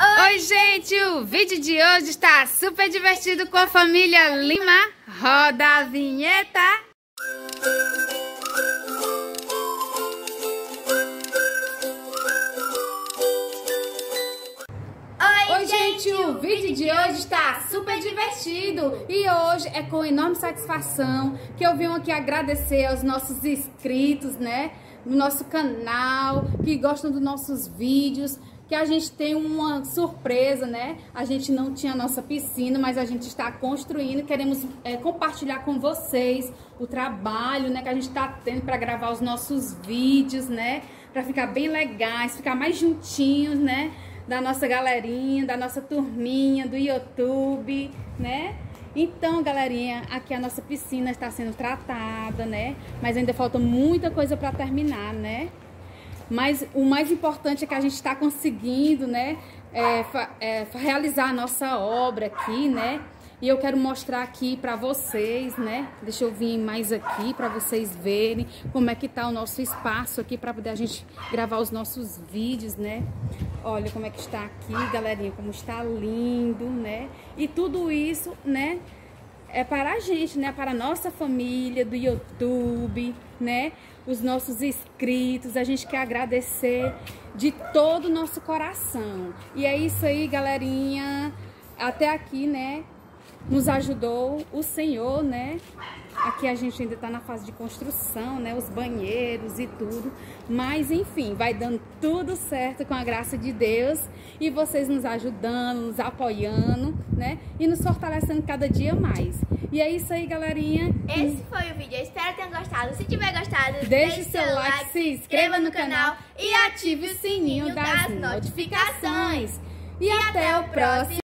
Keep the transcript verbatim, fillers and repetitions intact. Oi, gente! O vídeo de hoje está super divertido com a família Lima. Roda a vinheta! Oi, Oi gente. gente! O vídeo de hoje está super divertido! E hoje é com enorme satisfação que eu venho aqui agradecer aos nossos inscritos, né? No nosso canal, que gostam dos nossos vídeos, que a gente tem uma surpresa, né? A gente não tinha a nossa piscina, mas a gente está construindo. Queremos é, compartilhar com vocês o trabalho, né, que a gente está tendo para gravar os nossos vídeos, né? Para ficar bem legais, ficar mais juntinhos, né? Da nossa galerinha, da nossa turminha, do YouTube, né? Então, galerinha, aqui a nossa piscina está sendo tratada, né? Mas ainda falta muita coisa para terminar, né? Mas o mais importante é que a gente está conseguindo, né, é, é, realizar a nossa obra aqui, né? E eu quero mostrar aqui para vocês, né? Deixa eu vir mais aqui para vocês verem como é que tá o nosso espaço aqui para poder a gente gravar os nossos vídeos, né? Olha como é que está aqui, galerinha, como está lindo, né? E tudo isso, né, é para a gente, né? Para a nossa família do YouTube, né? Os nossos inscritos, a gente quer agradecer de todo o nosso coração. E é isso aí, galerinha. Até aqui, né? Nos ajudou o Senhor, né? Aqui a gente ainda tá na fase de construção, né? Os banheiros e tudo. Mas, enfim, vai dando tudo certo com a graça de Deus. E vocês nos ajudando, nos apoiando, né? E nos fortalecendo cada dia mais. E é isso aí, galerinha. Esse foi o vídeo. Eu espero que tenham gostado. Se tiver gostado, deixe o seu like, se inscreva no canal e ative o sininho das notificações. E até o próximo.